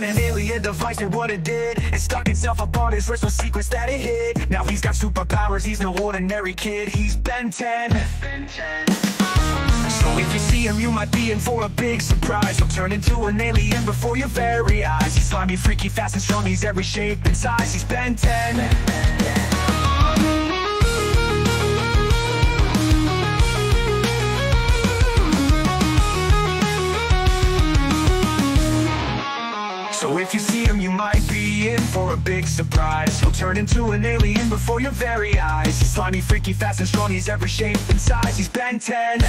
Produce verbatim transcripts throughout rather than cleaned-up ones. sent an alien device, and what it did, it stuck itself up on his wrist with secrets that it hid. Now he's got superpowers, he's no ordinary kid. He's Ben ten. So if you see him, you might be in for a big surprise. He'll turn into an alien before your very eyes. He's slimy, freaky, fast and strong, he's every shape and size. He's Ben ten. So if you see him, you might be in for a big surprise. He'll turn into an alien before your very eyes. He's slimy, freaky, fast and strong, he's every shape and size. He's Ben ten.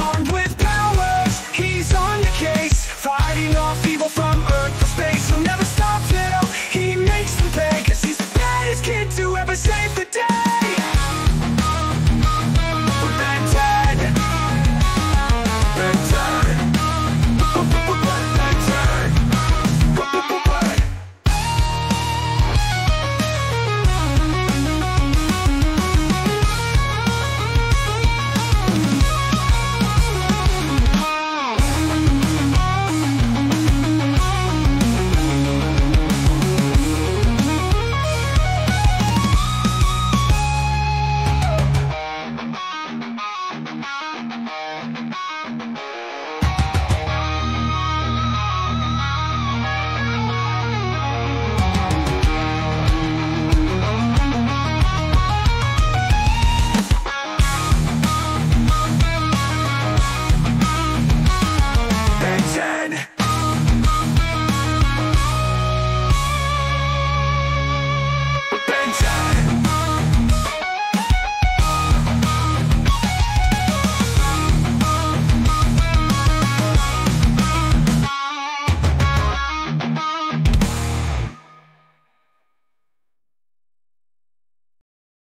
Armed with powers, he's on the case, fighting off evil from Earth to space. He'll never stop till he makes them pay, 'cause he's the baddest kid to ever save the day.